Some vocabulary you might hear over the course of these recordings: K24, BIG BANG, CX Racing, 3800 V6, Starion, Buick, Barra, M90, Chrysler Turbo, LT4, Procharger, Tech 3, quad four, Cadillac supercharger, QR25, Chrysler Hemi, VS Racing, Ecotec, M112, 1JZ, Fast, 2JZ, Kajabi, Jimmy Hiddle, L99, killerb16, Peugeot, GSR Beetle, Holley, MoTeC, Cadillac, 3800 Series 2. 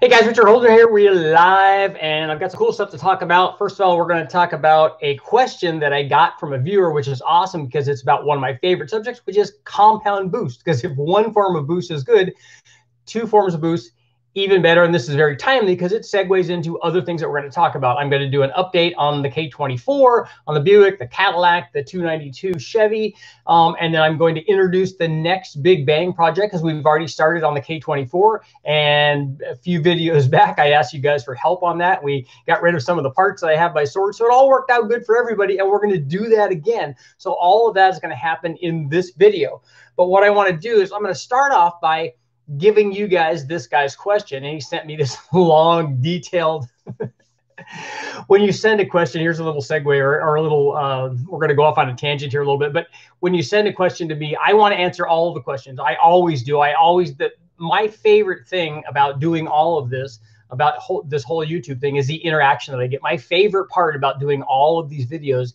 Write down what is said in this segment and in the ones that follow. Hey guys, Richard Holdener here. We're live and I've got some cool stuff to talk about. First of all, we're going to talk about a question that I got from a viewer, which is awesome because it's about one of my favorite subjects, which is compound boost. Because if one form of boost is good, two forms of boost, even better. And this is very timely because it segues into other things that we're going to talk about. I'm going to do an update on the K24, on the Buick, the Cadillac, the 292 Chevy. And then I'm going to introduce the next big bang project because we've already started on the K24. And a few videos back, I asked you guys for help on that. We got rid of some of the parts that I have by sword. So it all worked out good for everybody. And we're going to do that again. So all of that is going to happen in this video. But what I want to do is I'm going to start off by giving you guys this guy's question, and he sent me this long, detailed. When you send a question, here's a little segue or a little. We're going to go off on a tangent here a little bit, but when you send a question to me, I want to answer all of the questions. I always do. My favorite thing about doing all of this, about this whole YouTube thing, is the interaction that I get. My favorite part about doing all of these videos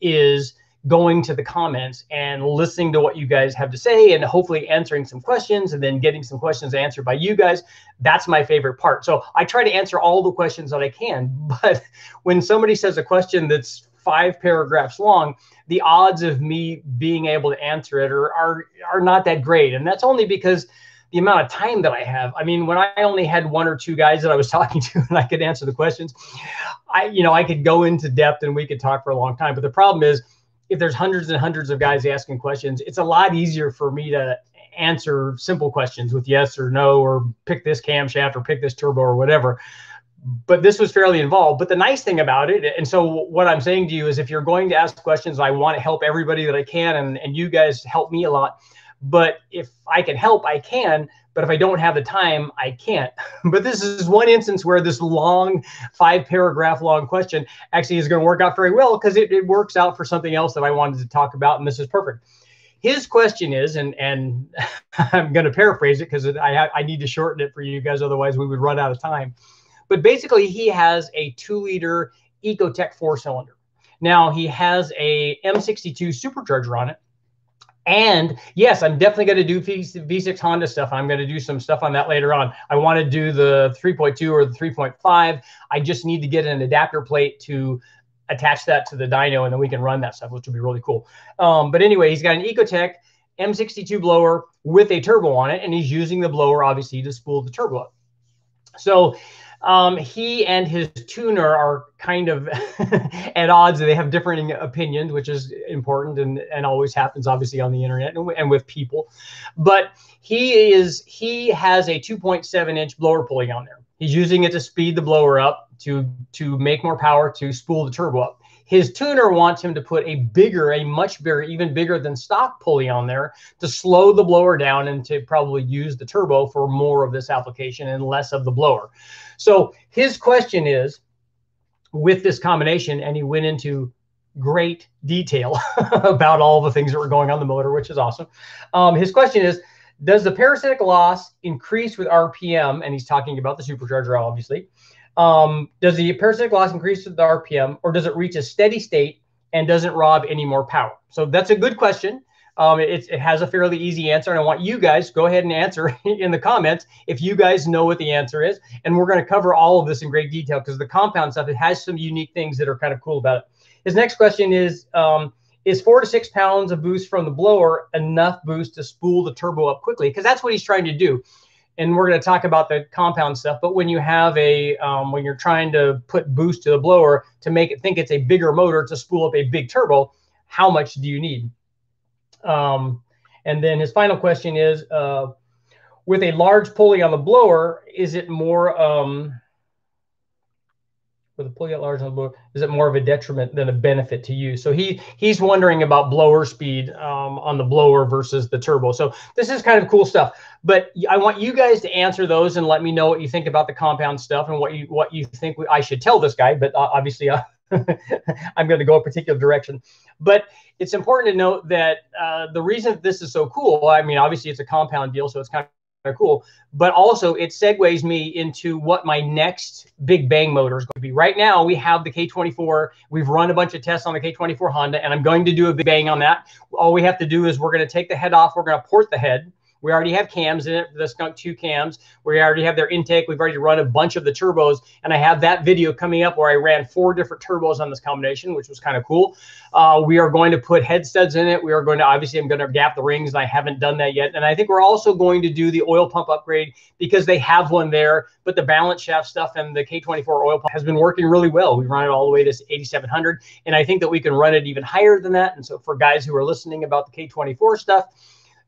is going to the comments and listening to what you guys have to say and hopefully answering some questions and then getting some questions answered by you guys. That's my favorite part. So I try to answer all the questions that I can, but when somebody says a question that's 5 paragraphs long, the odds of me being able to answer it are not that great. And that's only because the amount of time that I have. I mean, when I only had 1 or 2 guys that I was talking to and I could answer the questions, I could go into depth and we could talk for a long time. But the problem is, if there's hundreds and hundreds of guys asking questions, it's a lot easier for me to answer simple questions with yes or no, or pick this camshaft or pick this turbo or whatever. But this was fairly involved. But the nice thing about it, and so what I'm saying to you is, if you're going to ask questions, I want to help everybody that I can, and you guys help me a lot. But if I can help, I can. But if I don't have the time, I can't. But this is one instance where this long, 5-paragraph long question actually is going to work out very well because it works out for something else that I wanted to talk about, and this is perfect. His question is, and I'm going to paraphrase it because I need to shorten it for you guys, otherwise we would run out of time. But basically, he has a 2-liter Ecotec 4-cylinder. Now, he has a M62 supercharger on it. And yes, I'm definitely going to do V6 Honda stuff. I'm going to do some stuff on that later on. I want to do the 3.2 or the 3.5. I just need to get an adapter plate to attach that to the dyno, and then we can run that stuff, which will be really cool. But anyway, he's got an Ecotec M62 blower with a turbo on it, and he's using the blower, obviously, to spool the turbo up. So he and his tuner are kind of at odds. They have different opinions, which is important and always happens, obviously, on the internet and with people. But he has a 2.7-inch blower pulley on there. He's using it to speed the blower up to make more power to spool the turbo up. His tuner wants him to put a much bigger, even bigger than stock pulley on there to slow the blower down and to probably use the turbo for more of this application and less of the blower. So his question is, with this combination, and he went into great detail about all the things that were going on the motor, which is awesome. His question is, does the parasitic loss increase with RPM? And he's talking about the supercharger, obviously. Does the parasitic loss increase with the RPM, or does it reach a steady state and doesn't rob any more power? So that's a good question. It has a fairly easy answer, and I want you guys to go ahead and answer in the comments if you guys know what the answer is. And we're going to cover all of this in great detail because the compound stuff, it has some unique things that are kind of cool about it. His next question is 4 to 6 pounds of boost from the blower enough boost to spool the turbo up quickly? Because that's what he's trying to do. And we're going to talk about the compound stuff. But when you have when you're trying to put boost to the blower to make it think it's a bigger motor to spool up a big turbo, how much do you need? And then his final question is, with a large pulley on the blower, is it more of a detriment than a benefit to you? So he's wondering about blower speed on the blower versus the turbo. So this is kind of cool stuff. But I want you guys to answer those and let me know what you think about the compound stuff and what you think I should tell this guy. But obviously, I'm going to go a particular direction. But it's important to note that the reason this is so cool, I mean, obviously, it's a compound deal, so it's kind of cool, but also it segues me into what my next big bang motor is going to be. Right now, we have the K24. We've run a bunch of tests on the K24 Honda, and I'm going to do a big bang on that. All we have to do is we're going to take the head off. We're going to port the head. We already have cams in it, the Skunk 2 cams. We already have their intake. We've already run a bunch of the turbos, and I have that video coming up where I ran 4 different turbos on this combination, which was kind of cool. We are going to put head studs in it. We are going to, obviously, I'm going to gap the rings, and I haven't done that yet. And I think we're also going to do the oil pump upgrade because they have one there, but the balance shaft stuff and the K24 oil pump has been working really well. We run it all the way to 8,700, and I think that we can run it even higher than that. And so for guys who are listening about the K24 stuff,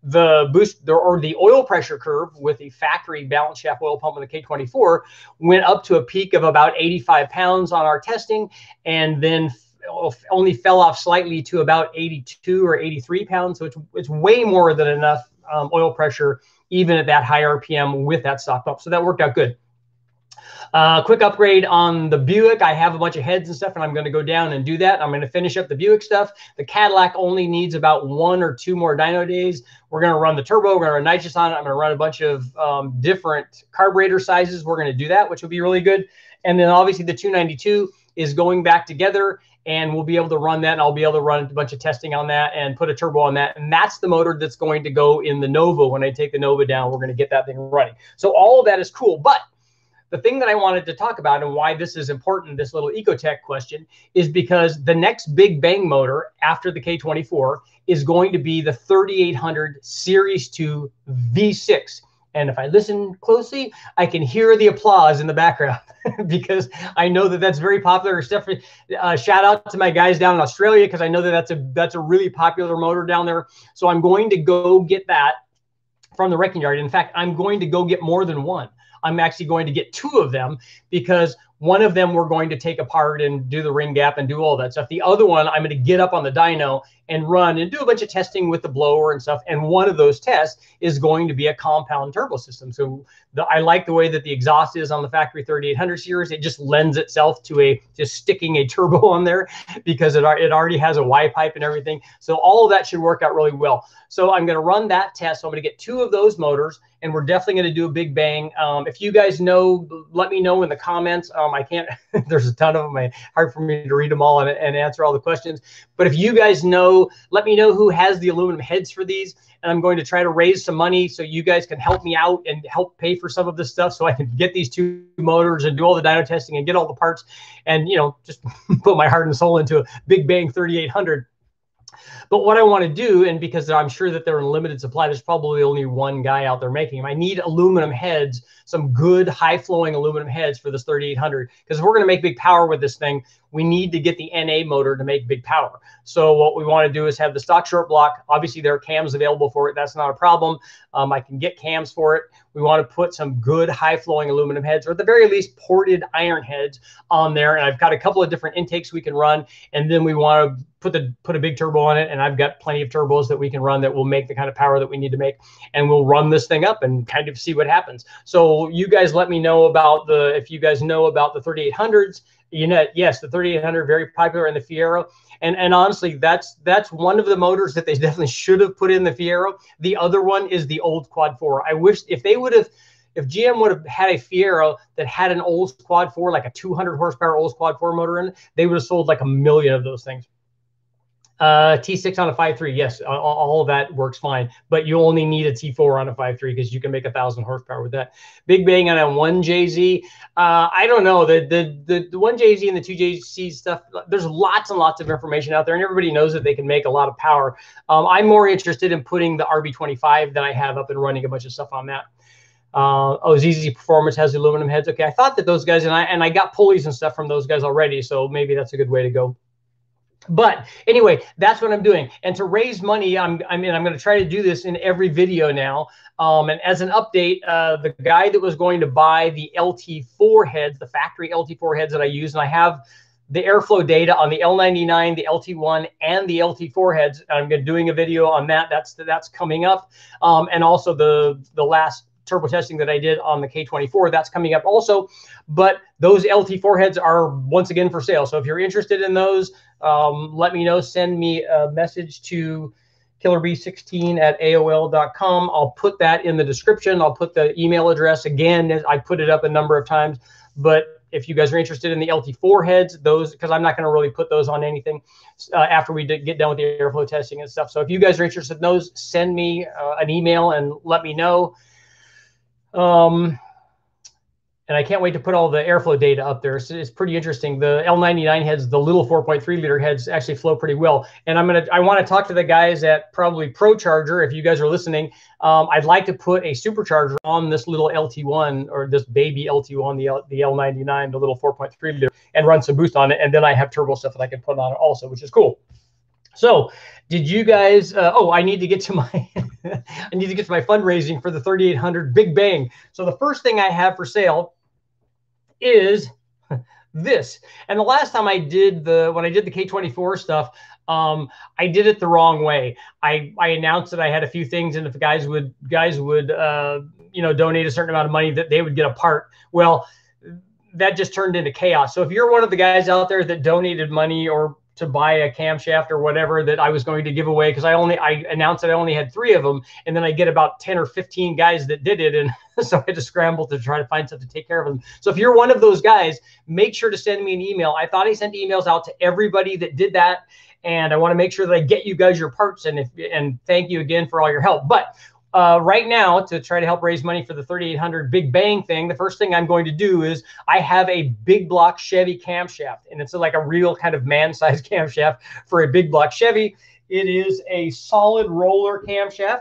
the boost or the oil pressure curve with the factory balance shaft oil pump on the K24 went up to a peak of about 85 pounds on our testing, and then only fell off slightly to about 82 or 83 pounds. So it's way more than enough oil pressure, even at that high RPM with that stock pump. So that worked out good. Quick upgrade on the Buick. I have a bunch of heads and stuff, and I'm going to go down and do that. I'm going to finish up the Buick stuff. The Cadillac only needs about 1 or 2 more dyno days. We're going to run the turbo. We're going to run nitrous on it. I'm going to run a bunch of different carburetor sizes. We're going to do that, which will be really good. And then obviously the 292 is going back together, and we'll be able to run that, and I'll be able to run a bunch of testing on that and put a turbo on that. And that's the motor that's going to go in the Nova. When I take the Nova down, we're going to get that thing running. So all of that is cool. But the thing that I wanted to talk about and why this is important, this little Ecotech question, is because the next big bang motor after the K24 is going to be the 3800 Series 2 V6. And if I listen closely, I can hear the applause in the background because I know that that's very popular. Stephanie, shout out to my guys down in Australia, because I know that that's a really popular motor down there. So I'm going to go get that from the wrecking yard. In fact, I'm going to go get more than one. I'm actually going to get 2 of them, because one of them we're going to take apart and do the ring gap and do all that stuff. The other one, I'm going to get up on the dyno and run and do a bunch of testing with the blower and stuff. And one of those tests is going to be a compound turbo system. So I like the way that the exhaust is on the factory 3800 series. It just lends itself to just sticking a turbo on there, because it already has a Y pipe and everything. So all of that should work out really well. So I'm going to run that test. So I'm going to get 2 of those motors, and we're definitely going to do a big bang. If you guys know, let me know in the comments. I can't, there's a ton of them. It's hard for me to read them all and answer all the questions. But if you guys know, let me know who has the aluminum heads for these. And I'm going to try to raise some money so you guys can help me out and help pay for some of this stuff, so I can get these 2 motors and do all the dyno testing and get all the parts and, you know, just put my heart and soul into a big bang 3800. But what I want to do, and because I'm sure that they're in limited supply, there's probably only one guy out there making them. I need aluminum heads, some good high-flowing aluminum heads for this 3800, because if we're going to make big power with this thing, we need to get the NA motor to make big power. So what we want to do is have the stock short block. Obviously, there are cams available for it. That's not a problem. I can get cams for it. We want to put some good high-flowing aluminum heads, or at the very least ported iron heads on there. And I've got a couple of different intakes we can run, and then we want to put a big turbo on it. And I've got plenty of turbos that we can run that will make the kind of power that we need to make. And we'll run this thing up and kind of see what happens. So you guys let me know about if you guys know about the 3800s. You know, yes, the 3800, very popular, and the Fiero. And honestly, that's one of the motors that they definitely should have put in the Fiero. The other one is the old quad 4. I wish if GM would have had a Fiero that had an old quad 4, like a 200 horsepower old quad 4 motor in it, they would have sold like a million of those things. T6 on a 5.3, yes, all of that works fine, but you only need a T4 on a 5.3 because you can make 1,000 horsepower with that. Big bang on a 1JZ. I don't know, the 1JZ and the 2JZ stuff, there's lots and lots of information out there, and everybody knows that they can make a lot of power. I'm more interested in putting the RB25 that I have up and running a bunch of stuff on that. ZZ Performance has the aluminum heads. Okay, I thought that those guys, and I got pulleys and stuff from those guys already, so maybe that's a good way to go. But anyway, that's what I'm doing. And to raise money, I'm going to try to do this in every video now. And as an update, the guy that was going to buy the LT4 heads, the factory LT4 heads that I use, and I have the airflow data on the L99, the LT1, and the LT4 heads. I'm doing a video on that. That's coming up. And also the last turbo testing that I did on the K24, that's coming up also. But those LT4 heads are once again for sale. So if you're interested in those, let me know. Send me a message to killerb16@aol.com. I'll put that in the description. I'll put the email address again. I put it up a number of times, but If you guys are interested in the LT4 heads, those, because I'm not going to really put those on anything after we get done with the airflow testing and stuff. So if you guys are interested in those, send me an email and let me know. And I can't wait to put all the airflow data up there. So it's pretty interesting. The L99 heads, the little 4.3 liter heads actually flow pretty well. And I want to talk to the guys at probably Procharger. If you guys are listening, I'd like to put a supercharger on this little LT1 or this baby LT1, the L99, the little 4.3 liter, and run some boost on it. And then I have turbo stuff that I can put on it also, which is cool. So did you guys, oh, I need to get to my, I need to get to my fundraising for the 3800 Big Bang. So the first thing I have for sale is this. And the last time I did the, when I did the K24 stuff, I did it the wrong way. I announced that I had a few things, and if guys would, you know, donate a certain amount of money, that they would get a part. Well, that just turned into chaos. So if you're one of the guys out there that donated money or to buy a camshaft or whatever that I was going to give away, because I announced that I only had 3 of them, and then I get about 10 or 15 guys that did it, and so I had to scramble to try to find stuff to take care of them. So if you're one of those guys, make sure to send me an email. I thought I sent emails out to everybody that did that, and I want to make sure that I get you guys your parts, and thank you again for all your help. But right now, to try to help raise money for the 3800 Big Bang thing, the first thing I'm going to do is I have a big block Chevy camshaft, and it's like a real kind of man-sized camshaft for a big block Chevy. It is a solid roller camshaft,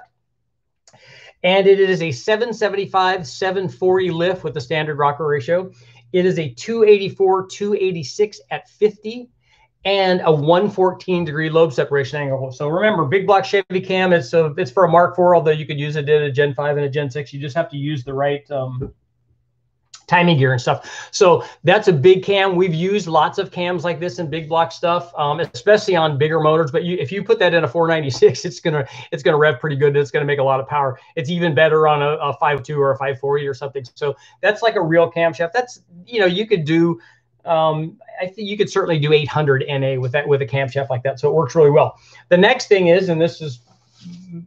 and it is a 775/740 lift with the standard rocker ratio. It is a 284/286 at 50. And a 114-degree lobe separation angle. So remember, big block Chevy cam, it's for a Mark IV, although you could use it in a Gen 5 and a Gen 6. You just have to use the right timing gear and stuff. So that's a big cam. We've used lots of cams like this in big block stuff, especially on bigger motors. But if you put that in a 496, it's gonna rev pretty good. It's gonna make a lot of power. It's even better on a 5.2 or a 5.40 or something. So that's like a real camshaft. That's, you know, you could do. I think you could certainly do 800 NA with that, with a camshaft like that. So it works really well. The next thing is, and this is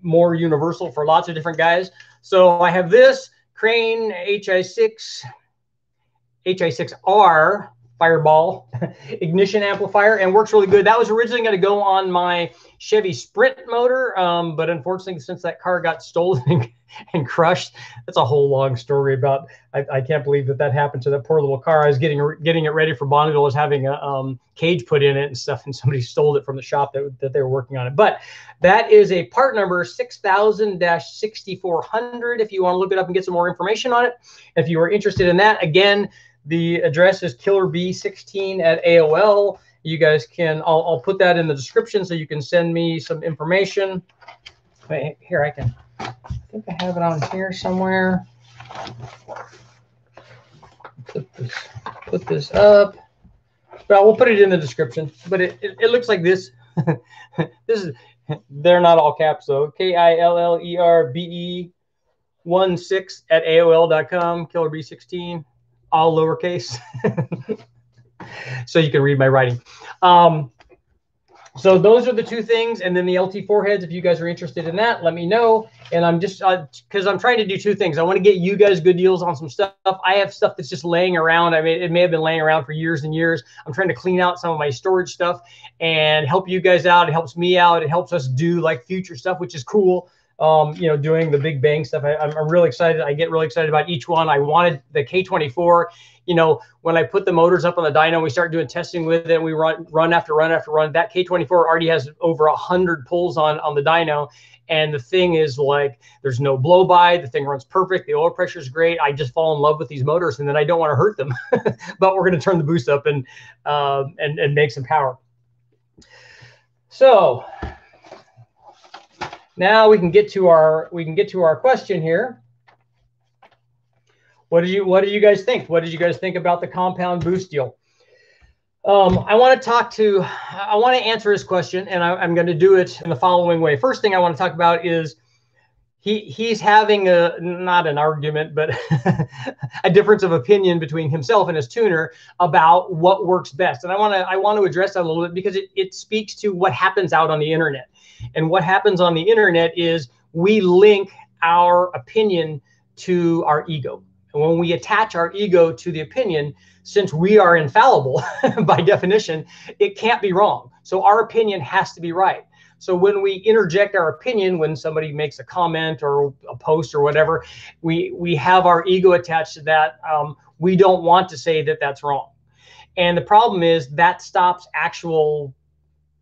more universal for lots of different guys. So I have this Crane HI6R Fireball ignition amplifier, and works really good. That was originally going to go on my Chevy Sprint motor, but unfortunately, since that car got stolen and crushed, that's a whole long story about. I can't believe that happened to that poor little car. I was getting it ready for Bonneville. I was having a cage put in it and stuff, and somebody stole it from the shop that they were working on it. But that is a part number 6000-6400. If you want to look it up and get some more information on it, if you are interested in that, again. The address is killerb16 at AOL. You guys can, I'll put that in the description so you can send me some information. Wait, here I think I have it on here somewhere. Put this up. Well, we'll put it in the description, but it looks like this. This is, they're not all caps though. killerbe16 at AOL.com, killerb16. All lowercase. So you can read my writing. So those are the two things. And then the LT4 heads, if you guys are interested in that, let me know. And I'm just, because I'm trying to do two things. I want to get you guys good deals on some stuff. I have stuff that's just laying around. I mean, it may have been laying around for years and years. I'm trying to clean out some of my storage stuff and help you guys out. It helps me out. It helps us do like future stuff, which is cool. You know, doing the Big Bang stuff. I'm really excited. I get really excited about each one. I wanted the K24, you know, when I put the motors up on the dyno, we start doing testing with it. We run after run after run. That K24 already has over 100 pulls on the dyno. And the thing is, like, there's no blow by. The thing runs perfect. The oil pressure is great. I just fall in love with these motors, and then I don't want to hurt them, but we're going to turn the boost up and make some power. So now we can get to our question here. What do you guys think? What did you guys think about the compound boost deal? I want to answer his question, and I'm going to do it in the following way. First thing I want to talk about is he's having a, not an argument, but a difference of opinion between himself and his tuner about what works best. And I want to address that a little bit, because it speaks to what happens out on the internet. And what happens on the internet is we link our opinion to our ego. And when we attach our ego to the opinion, since we are infallible by definition, it can't be wrong. So our opinion has to be right. So when we interject our opinion, when somebody makes a comment or a post or whatever, we have our ego attached to that. We don't want to say that that's wrong. And the problem is that stops actual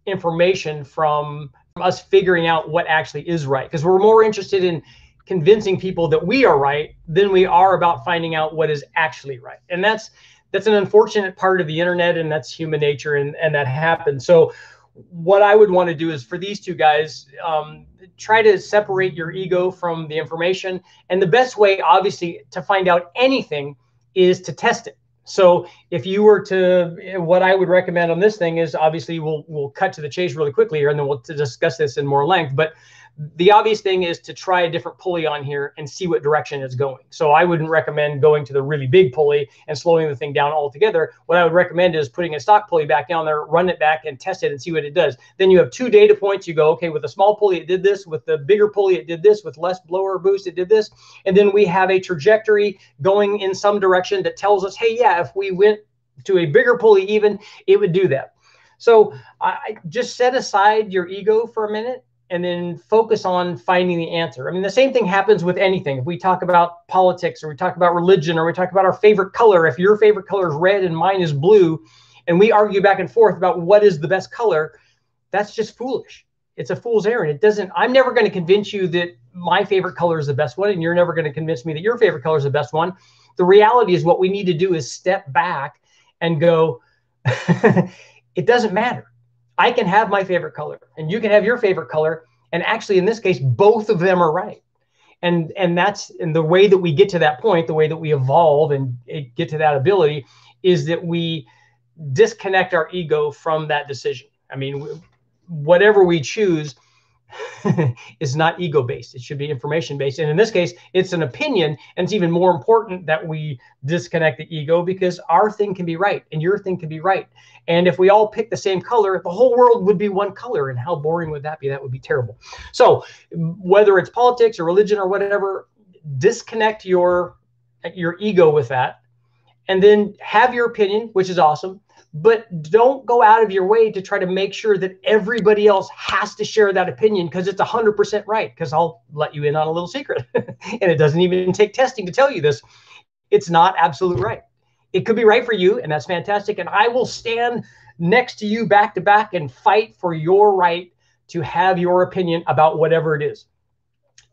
information from us figuring out what actually is right, because we're more interested in convincing people that we are right than we are about finding out what is actually right. And that's an unfortunate part of the internet, and that's human nature, and that happens. So what I would want to do is for these two guys, try to separate your ego from the information. And the best way, obviously, to find out anything is to test it. So if you were to, what I would recommend on this thing is, obviously we'll cut to the chase really quickly here, and then we'll discuss this in more length. But the obvious thing is to try a different pulley on here and see what direction it's going. So I wouldn't recommend going to the really big pulley and slowing the thing down altogether. What I would recommend is putting a stock pulley back down there, run it back and test it and see what it does. Then you have two data points. You go, okay, with a small pulley, it did this. With the bigger pulley, it did this. With less blower boost, it did this. And then we have a trajectory going in some direction that tells us, hey, yeah, if we went to a bigger pulley even, it would do that. So I just set aside your ego for a minute and then focus on finding the answer. I mean, the same thing happens with anything. If we talk about politics, or we talk about religion, or we talk about our favorite color, if your favorite color is red and mine is blue, and we argue back and forth about what is the best color, that's just foolish. It's a fool's errand. It doesn't, I'm never going to convince you that my favorite color is the best one, and you're never going to convince me that your favorite color is the best one. The reality is what we need to do is step back and go, it doesn't matter. I can have my favorite color and you can have your favorite color. And actually, in this case, both of them are right. And that's, and the way that we get to that point, the way that we evolve and get to that ability is that we disconnect our ego from that decision. I mean, whatever we choose is not ego-based. It should be information-based. And in this case, it's an opinion. And it's even more important that we disconnect the ego, because our thing can be right and your thing can be right. And if we all pick the same color, the whole world would be one color. And how boring would that be? That would be terrible. So whether it's politics or religion or whatever, disconnect your ego with that. And then have your opinion, which is awesome. But don't go out of your way to try to make sure that everybody else has to share that opinion because it's 100% right, because I'll let you in on a little secret. And it doesn't even take testing to tell you this. It's not absolute right. It could be right for you, and that's fantastic. And I will stand next to you back to back and fight for your right to have your opinion about whatever it is,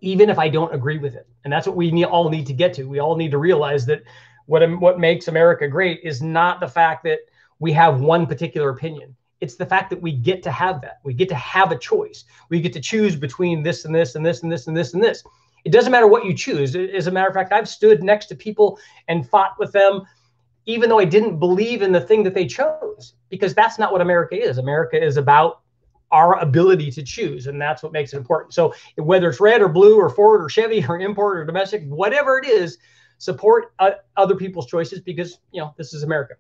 even if I don't agree with it. And that's what we all need to get to. We all need to realize that what makes America great is not the fact that we have one particular opinion. It's the fact that we get to have that. We get to have a choice. We get to choose between this and this and this and this and this and this. It doesn't matter what you choose. As a matter of fact, I've stood next to people and fought with them, even though I didn't believe in the thing that they chose, because that's not what America is. America is about our ability to choose, and that's what makes it important. So whether it's red or blue or Ford or Chevy or import or domestic, whatever it is, support other people's choices, because you know this is America.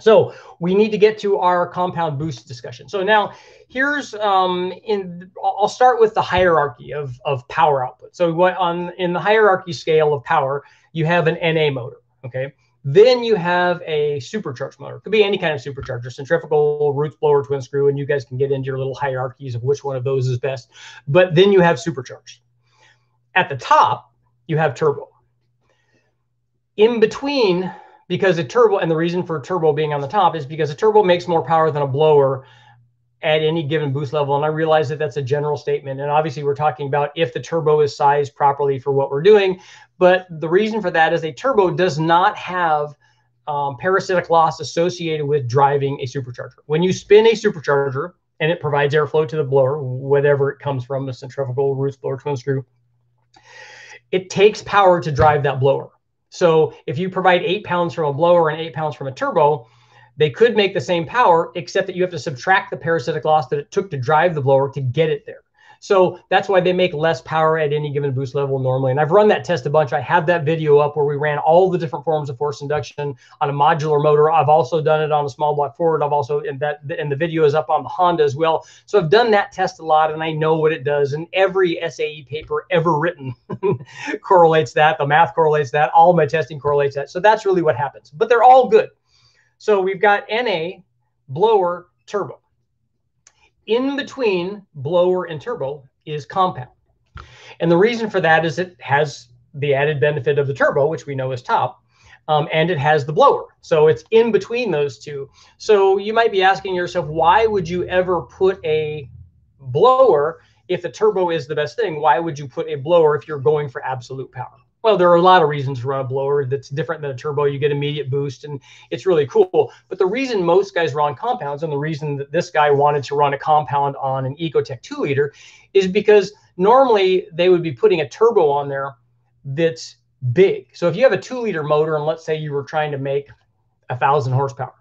So we need to get to our compound boost discussion. So now here's I'll start with the hierarchy of power output. So in the hierarchy scale of power, you have an NA motor, okay? Then you have a supercharged motor. It could be any kind of supercharger, centrifugal, roots blower, twin screw, and you guys can get into your little hierarchies of which one of those is best. But then you have supercharged. At the top, you have turbo. In between, because a turbo, and the reason for turbo being on the top is because a turbo makes more power than a blower at any given boost level. And I realize that that's a general statement. And obviously we're talking about if the turbo is sized properly for what we're doing. But the reason for that is a turbo does not have parasitic loss associated with driving a supercharger. When you spin a supercharger and it provides airflow to the blower, whatever it comes from, a centrifugal, roots blower, twin screw, it takes power to drive that blower. So if you provide 8 pounds from a blower and 8 pounds from a turbo, they could make the same power, except that you have to subtract the parasitic loss that it took to drive the blower to get it there. So that's why they make less power at any given boost level normally. And I've run that test a bunch. I have that video up where we ran all the different forms of forced induction on a modular motor. I've also done it on a small block forward. I've also, and the video is up on the Honda as well. So I've done that test a lot and I know what it does. And every SAE paper ever written correlates that. The math correlates that. All my testing correlates that. So that's really what happens. But they're all good. So we've got NA, blower, turbo. In between blower and turbo is compound. And the reason for that is it has the added benefit of the turbo, which we know is top, and it has the blower. So it's in between those two. So you might be asking yourself, why would you ever put a blower if the turbo is the best thing? Why would you put a blower if you're going for absolute power? Well, there are a lot of reasons for a blower that's different than a turbo. You get immediate boost, and it's really cool. But the reason most guys run compounds, and the reason that this guy wanted to run a compound on an Ecotec 2-liter, is because normally they would be putting a turbo on there that's big. So if you have a 2-liter motor, and let's say you were trying to make 1,000 horsepower,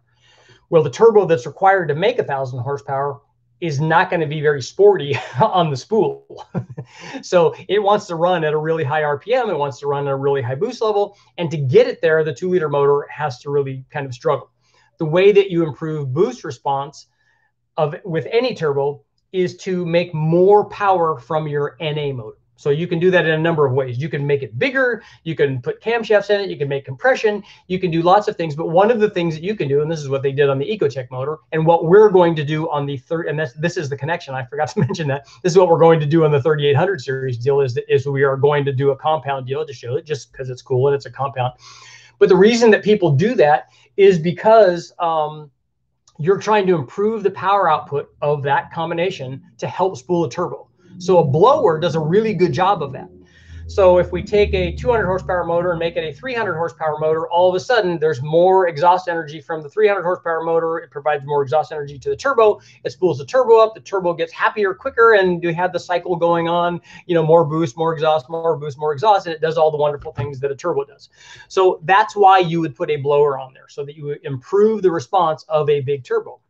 well, the turbo that's required to make 1,000 horsepower is not going to be very sporty on the spool. So it wants to run at a really high RPM. It wants to run at a really high boost level. And to get it there, the 2-liter motor has to really kind of struggle. The way that you improve boost response with any turbo is to make more power from your NA motor. So you can do that in a number of ways. You can make it bigger. You can put camshafts in it. You can make compression. You can do lots of things. But one of the things that you can do, and this is what they did on the Ecotec motor, and what we're going to do on the third, and this is the connection. I forgot to mention that. This is what we're going to do on the 3800 series deal is we are going to do a compound deal to show it just because it's cool and it's a compound. But the reason that people do that is because you're trying to improve the power output of that combination to help spool a turbo. So a blower does a really good job of that. So if we take a 200 horsepower motor and make it a 300 horsepower motor, all of a sudden there's more exhaust energy from the 300 horsepower motor. It provides more exhaust energy to the turbo. It spools the turbo up. The turbo gets happier quicker, and you have the cycle going on, you know, more boost, more exhaust, more boost, more exhaust, and it does all the wonderful things that a turbo does. So that's why you would put a blower on there, so that you would improve the response of a big turbo.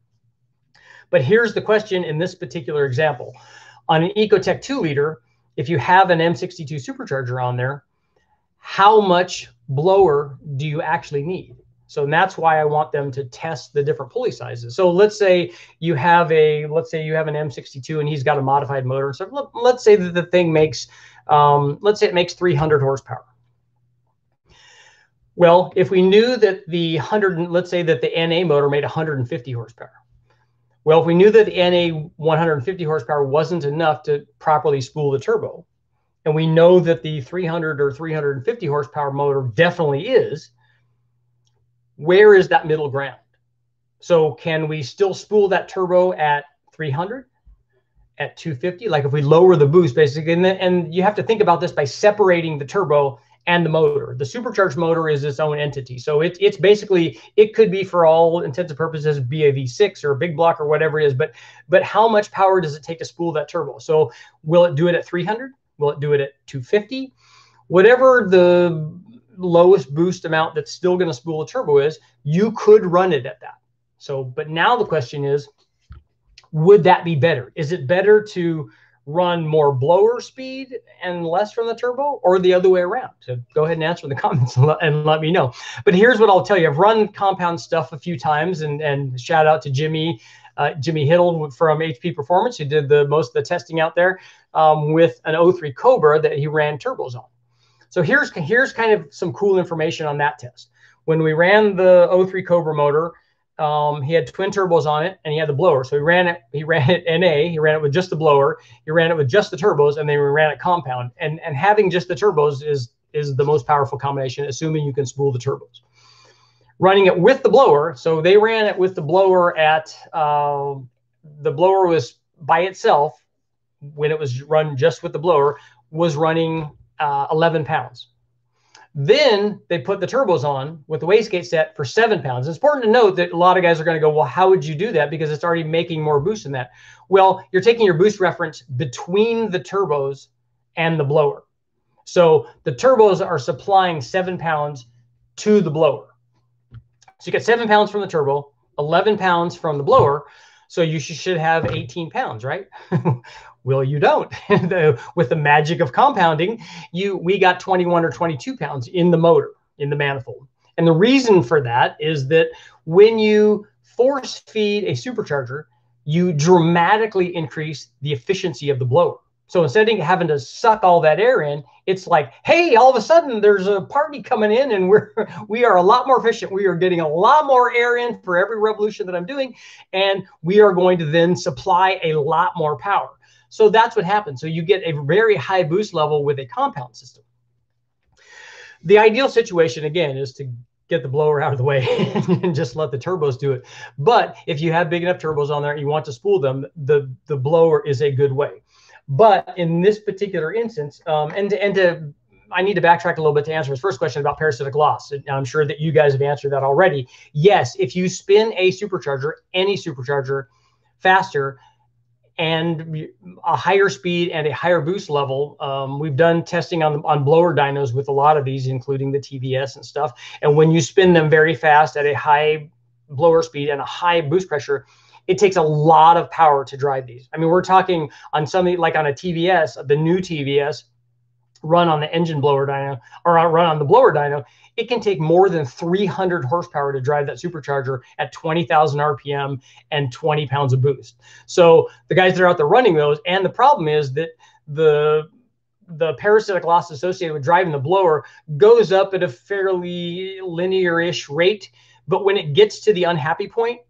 But here's the question in this particular example. On an Ecotec 2-liter, if you have an M62 supercharger on there, how much blower do you actually need? So that's why I want them to test the different pulley sizes. So let's say you have a, an M62 and he's got a modified motor. So let's say that the thing makes, let's say it makes 300 horsepower. Well, if we knew that the let's say that the NA motor made 150 horsepower. Well, if we knew that the NA 150 horsepower wasn't enough to properly spool the turbo, and we know that the 300 or 350 horsepower motor definitely is, where is that middle ground? So can we still spool that turbo at 300, at 250? Like if we lower the boost, basically, and you have to think about this by separating the turbo and the motor. The supercharged motor is its own entity. So it's basically, it could be for all intents and purposes be a V6 or a big block or whatever it is, but how much power does it take to spool that turbo? So will it do it at 300? Will it do it at 250? Whatever the lowest boost amount that's still going to spool a turbo is, you could run it at that. So, but now the question is, would that be better? Is it better to run more blower speed and less from the turbo, or the other way around? So go ahead and answer in the comments and let me know. But here's what I'll tell you. I've run compound stuff a few times, and shout out to Jimmy Hiddle from HP Performance, who did the most of the testing out there with an O3 Cobra that he ran turbos on. So here's kind of some cool information on that test. When we ran the O3 Cobra motor, he had twin turbos on it, and he had the blower. So he ran it NA, he ran it with just the blower, he ran it with just the turbos, and then we ran it compound. And having just the turbos is the most powerful combination, assuming you can spool the turbos. Running it with the blower, so they ran it with the blower at, the blower was by itself, when it was run just with the blower, was running 11 pounds. Then they put the turbos on with the wastegate set for 7 pounds. It's important to note that a lot of guys are going to go, well, how would you do that? Because it's already making more boost than that. Well, you're taking your boost reference between the turbos and the blower. So the turbos are supplying 7 pounds to the blower. So you get 7 pounds from the turbo, 11 pounds from the blower. So you should have 18 pounds, right? Well, you don't. With the magic of compounding, we got 21 or 22 pounds in the motor, in the manifold. And the reason for that is that when you force feed a supercharger, you dramatically increase the efficiency of the blower. So instead of having to suck all that air in, it's like, hey, all of a sudden there's a party coming in and we are a lot more efficient. We are getting a lot more air in for every revolution that I'm doing. And we are going to then supply a lot more power. So that's what happens. So you get a very high boost level with a compound system. The ideal situation, again, is to get the blower out of the way and just let the turbos do it. But if you have big enough turbos on there and you want to spool them, the blower is a good way. But in this particular instance, I need to backtrack a little bit to answer his first question about parasitic loss. I'm sure that you guys have answered that already. Yes, if you spin a supercharger, any supercharger, faster and a higher speed and a higher boost level, we've done testing on blower dynos with a lot of these, including the TVS and stuff. And when you spin them very fast at a high blower speed and a high boost pressure, it takes a lot of power to drive these. I mean, we're talking on something like on a TVS, the new TVS run on the engine blower dyno or run on the blower dyno, it can take more than 300 horsepower to drive that supercharger at 20,000 RPM and 20 pounds of boost. So the guys that are out there running those, and the problem is that the parasitic loss associated with driving the blower goes up at a fairly linear-ish rate. But when it gets to the unhappy point,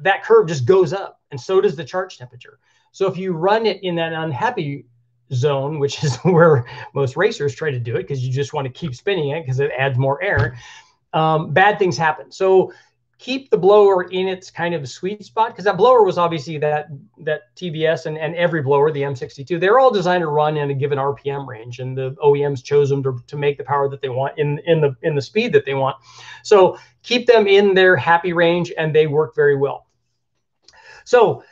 that curve just goes up, and so does the charge temperature. So if you run it in that unhappy zone, which is where most racers try to do it because you just want to keep spinning it because it adds more air, bad things happen. So keep the blower in its kind of sweet spot, because that blower was obviously that TVS and every blower, the M62, they're all designed to run in a given RPM range, and the OEMs chose them to make the power that they want in the speed that they want. So keep them in their happy range, and they work very well. So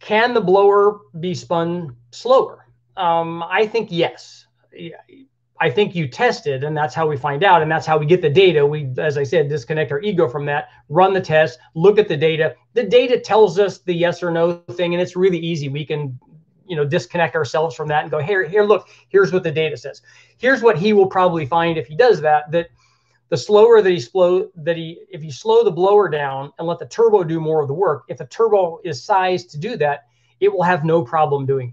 can the blower be spun slower? I think yes. I think you test it, and that's how we find out, and that's how we get the data. We, as I said, disconnect our ego from that, run the test, look at the data. The data tells us the yes or no thing, and it's really easy. We can, you know, disconnect ourselves from that and go, here, look, here's what the data says. Here's what he will probably find if he does that, that the slower that if you slow the blower down and let the turbo do more of the work, if the turbo is sized to do that, it will have no problem doing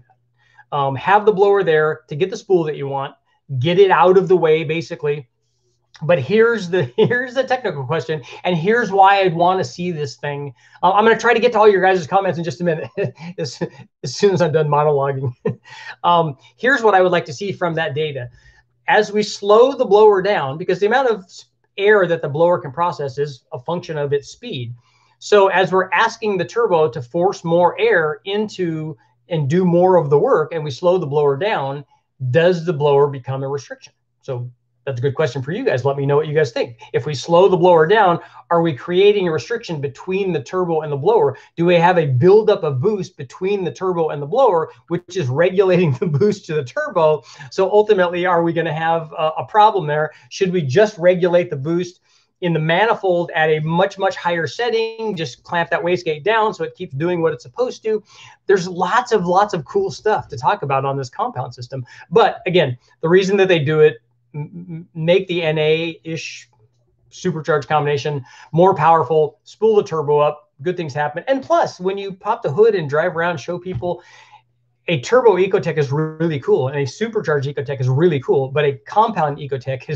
that. Have the blower there to get the spool that you want, get it out of the way basically. But here's the technical question, and here's why I'd want to see this thing. I'm going to try to get to all your guys' comments in just a minute as soon as I'm done monologuing. Here's what I would like to see from that data. As we slow the blower down, because the amount of air that the blower can process is a function of its speed. So as we're asking the turbo to force more air into and do more of the work, and we slow the blower down, does the blower become a restriction? So that's a good question for you guys. Let me know what you guys think. If we slow the blower down, are we creating a restriction between the turbo and the blower? Do we have a buildup of boost between the turbo and the blower, which is regulating the boost to the turbo? So ultimately, are we going to have a problem there? Should we just regulate the boost in the manifold at a much, much higher setting, just clamp that wastegate down so it keeps doing what it's supposed to? There's lots of cool stuff to talk about on this compound system. But again, the reason that they do it, make the NA-ish supercharged combination more powerful, spool the turbo up, good things happen. And plus, when you pop the hood and drive around, show people, a turbo ecotech is really cool, and a supercharged ecotech is really cool, but a compound ecotech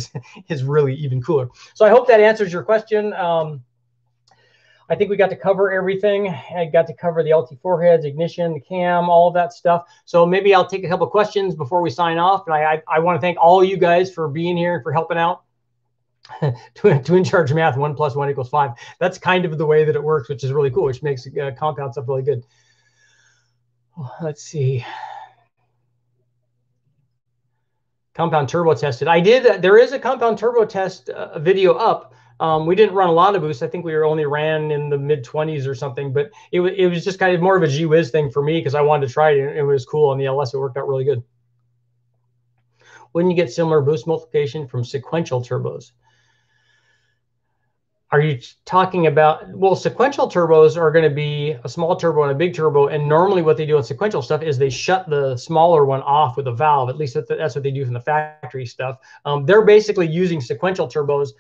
is really even cooler. So I hope that answers your question. I think we got to cover everything. I got to cover the LT4 heads, ignition, the cam, all of that stuff. So maybe I'll take a couple of questions before we sign off. And I want to thank all you guys for being here and for helping out. Twin charge math, 1 + 1 = 5. That's kind of the way that it works, which is really cool, which makes compound stuff really good. Let's see. Compound turbo tested. I did. There is a compound turbo test video up. We didn't run a lot of boost. I think we only ran in the mid-20s or something, but it was just kind of more of a gee whiz thing for me because I wanted to try it, and it was cool on the LS. It worked out really good. Wouldn't you get similar boost multiplication from sequential turbos? Are you talking about, well, sequential turbos are going to be a small turbo and a big turbo. And normally what they do on sequential stuff is they shut the smaller one off with a valve. At least that's what they do from the factory stuff. They're basically using sequential turbos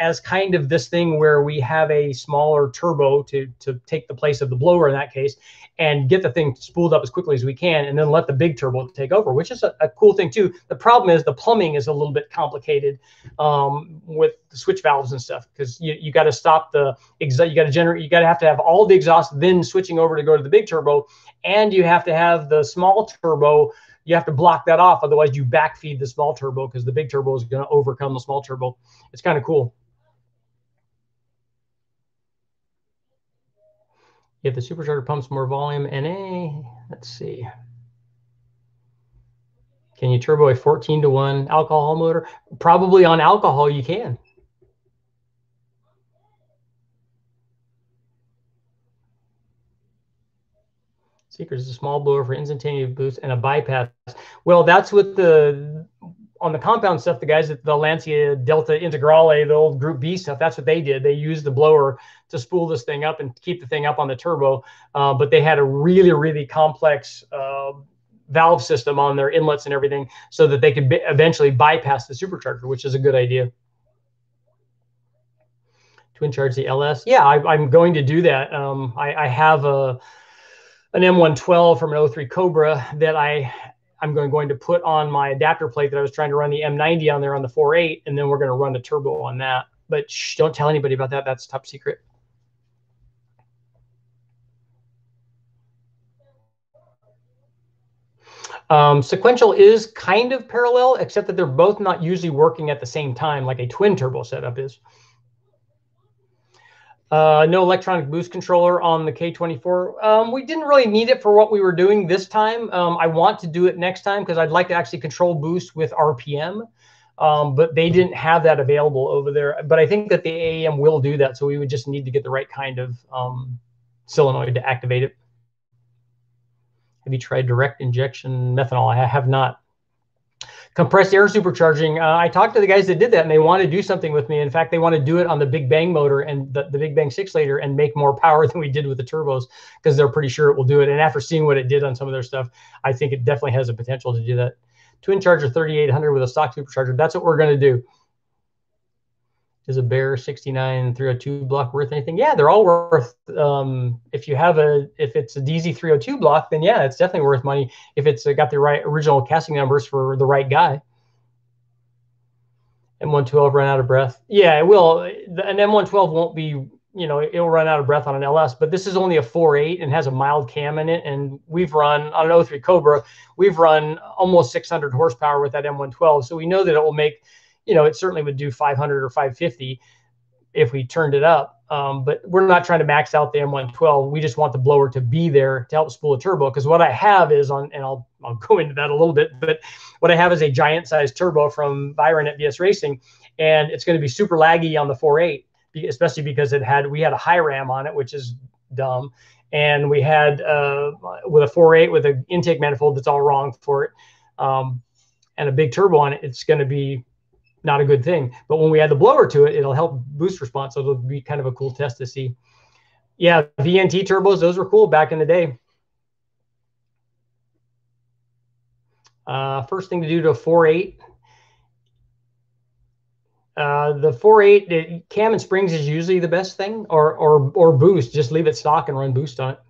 as kind of this thing where we have a smaller turbo to take the place of the blower in that case and get the thing spooled up as quickly as we can and then let the big turbo take over, which is a cool thing too. The problem is the plumbing is a little bit complicated with the switch valves and stuff, because you got to stop the exhaust, you got to have all the exhaust then switching over to go to the big turbo, and you have to have the small turbo. You have to block that off. Otherwise, you backfeed the small turbo because the big turbo is going to overcome the small turbo. It's kind of cool. If the supercharger pumps more volume, NA, let's see. Can you turbo a 14-to-1 alcohol motor? Probably on alcohol, you can. Seekers is a small blower for instantaneous boost and a bypass. Well, that's what on the compound stuff, the guys at the Lancia Delta Integrale, the old Group B stuff, that's what they did. They used the blower to spool this thing up and keep the thing up on the turbo. But they had a really, really complex valve system on their inlets and everything so that they could eventually bypass the supercharger, which is a good idea. Twin charge the LS. Yeah, I'm going to do that. I have an M112 from an O3 Cobra that I'm going to put on my adapter plate that I was trying to run the M90 on there on the 4.8, and then we're going to run a turbo on that. But shh, don't tell anybody about that. That's top secret. Sequential is kind of parallel, except that they're both not usually working at the same time like a twin turbo setup is. No electronic boost controller on the K24. We didn't really need it for what we were doing this time. I want to do it next time because I'd like to actually control boost with RPM, but they didn't have that available over there. But I think that the AAM will do that, so we would just need to get the right kind of solenoid to activate it. Have you tried direct injection methanol? I have not. Compressed air supercharging. I talked to the guys that did that, and they want to do something with me. In fact, they want to do it on the Big Bang motor and the Big Bang 6-liter and make more power than we did with the turbos, because they're pretty sure it will do it. And after seeing what it did on some of their stuff, I think it definitely has the potential to do that. Twin charger 3800 with a stock supercharger. That's what we're going to do. Is a Bear 69 302 block worth anything? Yeah, they're all worth. If it's a DZ 302 block, then yeah, it's definitely worth money if it's got the right original casting numbers for the right guy. M112 run out of breath. Yeah, it will. An M112 won't be. You know, it'll run out of breath on an LS, but this is only a 4.8 and has a mild cam in it. And we've run on an O3 Cobra, we've run almost 600 horsepower with that M112, so we know that it will make. You know, it certainly would do 500 or 550 if we turned it up. But we're not trying to max out the M112. We just want the blower to be there to help spool a turbo. Because what I have is and I'll go into that a little bit. But what I have is a giant sized turbo from Byron at VS Racing, and it's going to be super laggy on the 4.8, especially because we had a high ram on it, which is dumb, and we had with a 4.8 with an intake manifold that's all wrong for it, and a big turbo on it. It's going to be not a good thing. But when we add the blower to it, it'll help boost response. So it'll be kind of a cool test to see. Yeah, VNT turbos, those were cool back in the day. First thing to do to a 4.8. The 4.8 cam and springs is usually the best thing, or boost. Just leave it stock and run boost on it.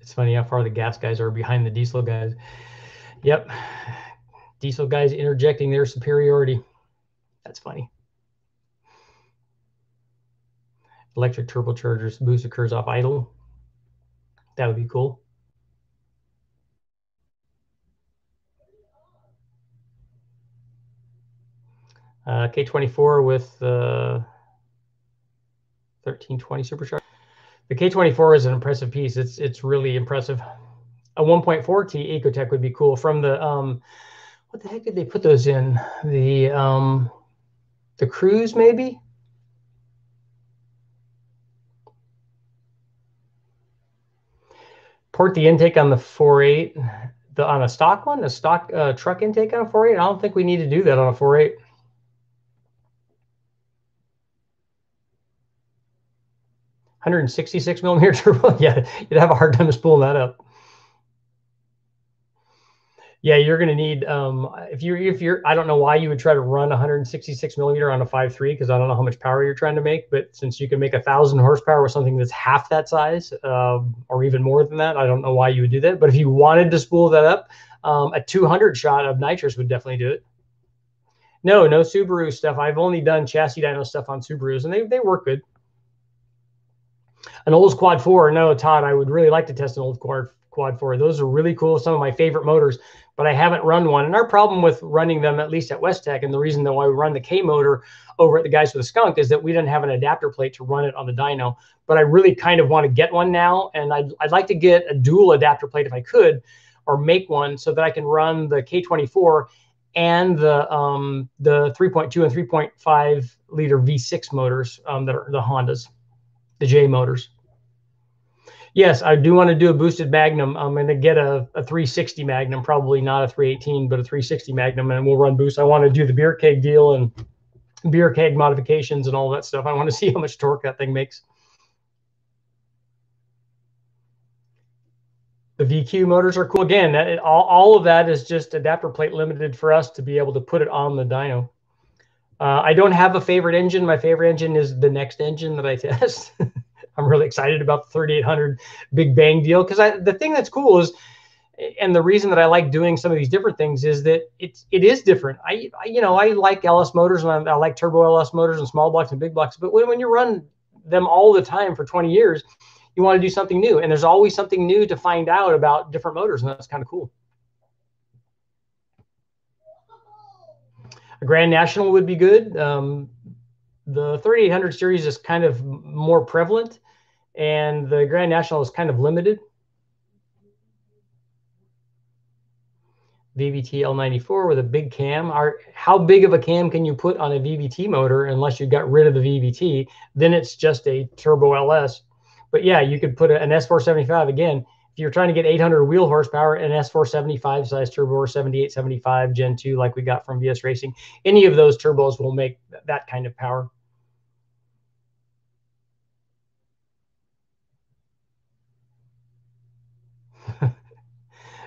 It's funny how far the gas guys are behind the diesel guys. Yep. Diesel guys interjecting their superiority. That's funny. Electric turbochargers, boost occurs off idle. That would be cool. K24 with 1320 supercharger. The K24 is an impressive piece. It's really impressive. A 1.4T Ecotec would be cool. From the what the heck did they put those in? The Cruise maybe. Port the intake on the 4.8. on a stock one, a stock truck intake on a 4.8. I don't think we need to do that on a 4.8. Hundred 166 millimeter turbo. Yeah, you'd have a hard time spooling that up. Yeah, you're going to need if you're I don't know why you would try to run 166 millimeter on a 5.3, because I don't know how much power you're trying to make. But since you can make 1,000 horsepower with something that's half that size or even more than that, I don't know why you would do that. But if you wanted to spool that up, a 200 shot of nitrous would definitely do it. No, no Subaru stuff. I've only done chassis dyno stuff on Subarus, and they work good. An old quad four? No, Todd, I would really like to test an old quad four. Those are really cool. Some of my favorite motors, but I haven't run one. And our problem with running them, at least at West Tech, and the reason that why we run the K motor over at the guys with the Skunk, is that we didn't have an adapter plate to run it on the dyno. But I really kind of want to get one now, and I'd like to get a dual adapter plate if I could, or make one so that I can run the K24 and the 3.2 and 3.5 liter V6 motors that are the Hondas, the J motors. Yes, I do want to do a boosted Magnum. I'm going to get a 360 Magnum, probably not a 318, but a 360 Magnum, and we'll run boost. I want to do the beer keg deal and beer keg modifications and all that stuff. I want to see how much torque that thing makes. The VQ motors are cool. Again, all of that is just adapter plate limited for us to be able to put it on the dyno. I don't have a favorite engine. My favorite engine is the next engine that I test. I'm really excited about the 3800 Big Bang deal, because the thing that's cool is, and the reason that I like doing some of these different things, is that it is different. I like LS motors, and I like turbo LS motors and small blocks and big blocks. But when you run them all the time for 20 years, you want to do something new, and there's always something new to find out about different motors, and that's kind of cool. A Grand National would be good. The 3800 series is kind of more prevalent, and the Grand National is kind of limited. VVT L94 with a big cam. How big of a cam can you put on a VVT motor unless you got rid of the VVT? Then it's just a turbo LS. But yeah, you could put an S475 again. If you're trying to get 800 wheel horsepower, an S475 size turbo, or 7875 Gen 2 like we got from VS Racing, any of those turbos will make that kind of power.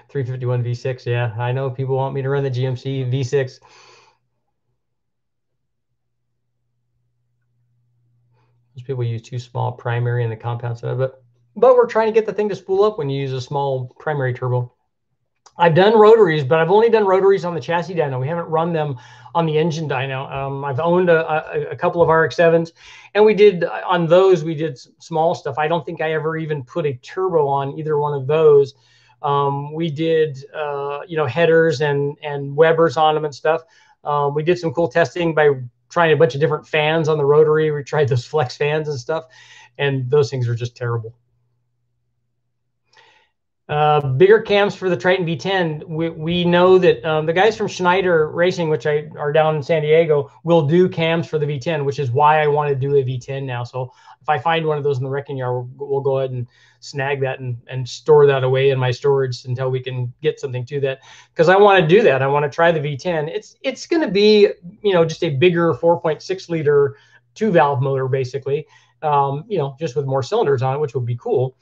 .351 V6, yeah, I know people want me to run the GMC V6. Most people use too small primary in the compound side, but we're trying to get the thing to spool up when you use a small primary turbo. I've done rotaries, but I've only done rotaries on the chassis dyno. We haven't run them on the engine dyno. I've owned a couple of RX-7s, and we did on those, we did small stuff. I don't think I ever even put a turbo on either one of those. We did, headers and Webers on them and stuff. We did some cool testing by trying a bunch of different fans on the rotary. We tried those flex fans and stuff, and those things were just terrible. Bigger cams for the Triton V10. We know that the guys from Schneider Racing, which are down in San Diego, will do cams for the V10, which is why I want to do a V10 now. So if I find one of those in the wrecking yard, we'll go ahead and snag that and store that away in my storage until we can get something to that, because I want to do that. I want to try the V10. It's going to be, just a bigger 4.6 liter two-valve motor, basically, just with more cylinders on it, which would be cool.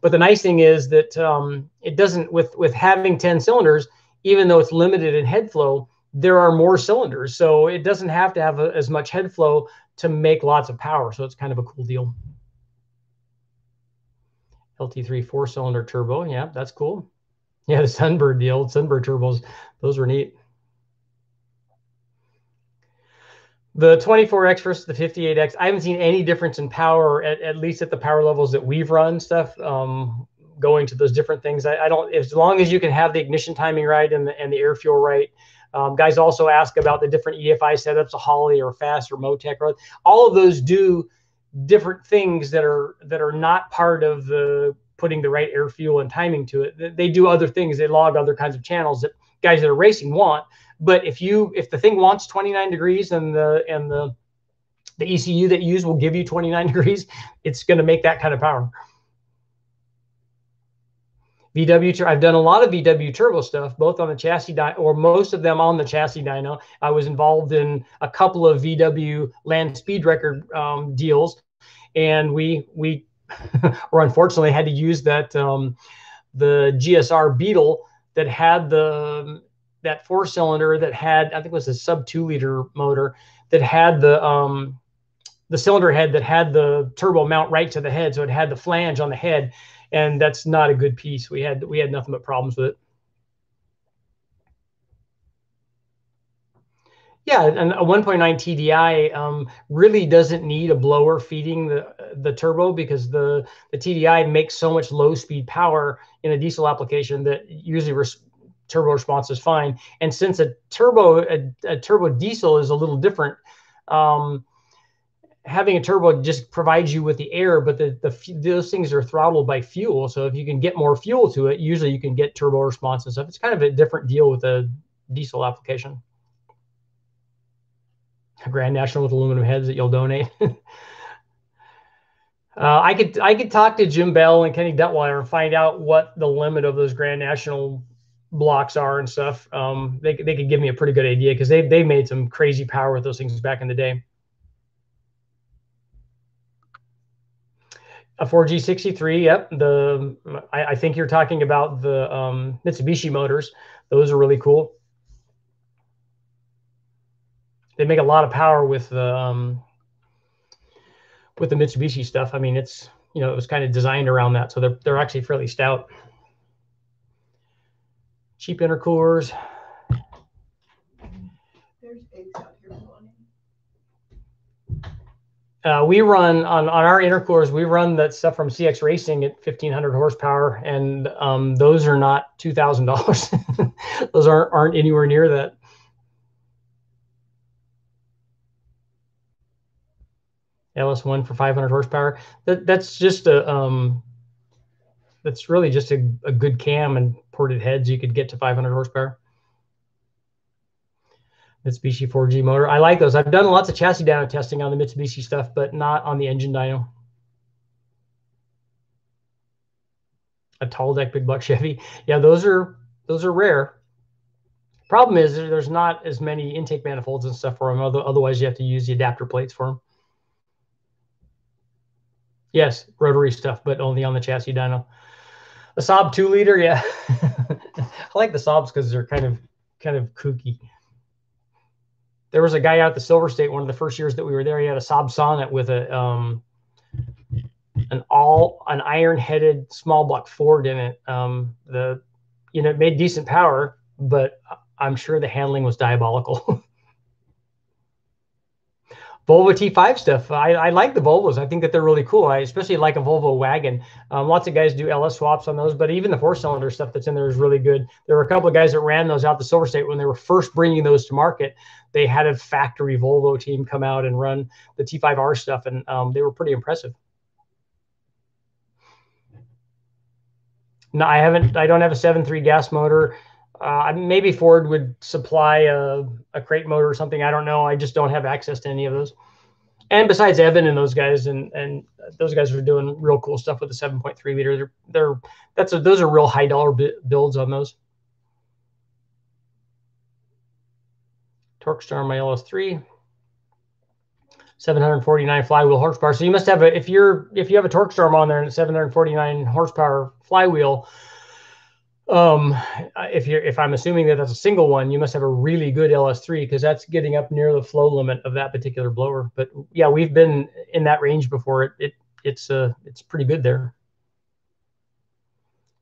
But the nice thing is that it doesn't, with having 10 cylinders, even though it's limited in head flow, there are more cylinders. So it doesn't have to have as much head flow to make lots of power. So it's kind of a cool deal. LT3 4-cylinder turbo. Yeah, that's cool. Yeah, the Sunbird, the old Sunbird turbos, those were neat. The 24X versus the 58X, I haven't seen any difference in power, at least at the power levels that we've run stuff, going to those different things. I don't, as long as you can have the ignition timing right and the air fuel right. Guys also ask about the different EFI setups, a Holley or Fast or Motec. All of those do different things that are not part of the putting the right air fuel and timing to it. They do other things. They log other kinds of channels that guys that are racing want. But if the thing wants 29 degrees and the ECU that you use will give you 29 degrees, it's going to make that kind of power. VW, I've done a lot of VW turbo stuff, both on the chassis or most of them on the chassis dyno. I was involved in a couple of VW land speed record deals, and we or unfortunately had to use that the GSR Beetle that had that four cylinder that had, I think it was a sub 2 liter motor that had the cylinder head that had the turbo mount right to the head. So it had the flange on the head, and that's not a good piece. We had nothing but problems with it. Yeah, and a 1.9 TDI really doesn't need a blower feeding the turbo, because the TDI makes so much low-speed power in a diesel application that usually turbo response is fine. And since a turbo diesel is a little different, having a turbo just provides you with the air, but those things are throttled by fuel. So if you can get more fuel to it, usually you can get turbo response and stuff. It's kind of a different deal with a diesel application. A Grand National with aluminum heads that you'll donate. I could talk to Jim Bell and Kenny Detweiler and find out what the limit of those Grand National blocks are and stuff. They could give me a pretty good idea, because they made some crazy power with those things back in the day. A 4G63, yep. I think you're talking about the Mitsubishi motors. Those are really cool. They make a lot of power with the Mitsubishi stuff. I mean, it's, you know, it was kind of designed around that, so they're actually fairly stout. Cheap intercoolers. There's eggs out here for one. We run on our intercoolers. We run that stuff from CX Racing at 1,500 horsepower, and those are not $2,000. Those aren't anywhere near that. LS1 for 500 horsepower. That's just that's really just a good cam and ported heads. You could get to 500 horsepower. Mitsubishi 4G motor. I like those. I've done lots of chassis dyno testing on the Mitsubishi stuff, but not on the engine dyno. A tall deck big block Chevy. Yeah, those are rare. Problem is there's not as many intake manifolds and stuff for them. Otherwise, you have to use the adapter plates for them. Yes, rotary stuff, but only on the chassis dyno. The Saab 2 liter, yeah. I like the Saabs because they're kind of kooky. There was a guy out at the Silver State one of the first years that we were there. He had a Saab Sonnet with an iron-headed small block Ford in it. It made decent power, but I'm sure the handling was diabolical. Volvo T5 stuff. I like the Volvos. I think that they're really cool. I especially like a Volvo wagon. Lots of guys do LS swaps on those, but even the four-cylinder stuff that's in there is really good. There were a couple of guys that ran those out the Silver State when they were first bringing those to market. They had a factory Volvo team come out and run the T5R stuff, and they were pretty impressive. No, I don't have a 7.3 gas motor. Maybe Ford would supply a crate motor or something. I don't know. I just don't have access to any of those. And besides Evan and those guys, and those guys are doing real cool stuff with the 7.3 liter. Those are real high dollar builds on those. Torque star on my LS3. 749 flywheel horsepower. So you must have if you have a torque storm on there and a 749 horsepower flywheel. If I'm assuming that that's a single one, you must have a really good LS3, because that's getting up near the flow limit of that particular blower. But yeah, we've been in that range before. It's pretty good there.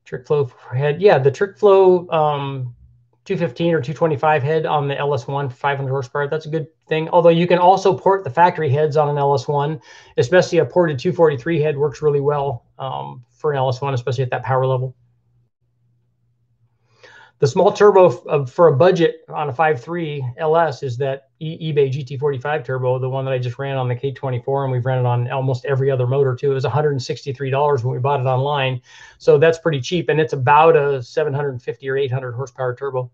Trick flow head. Yeah, the trick flow 215 or 225 head on the LS1 for 500 horsepower. That's a good thing. Although you can also port the factory heads on an LS1, especially a ported 243 head works really well for an LS1, especially at that power level. The small turbo for a budget on a 5.3 LS is that eBay GT45 turbo, the one that I just ran on the K24, and we've ran it on almost every other motor too. It was $163 when we bought it online, so that's pretty cheap, and it's about a 750 or 800 horsepower turbo.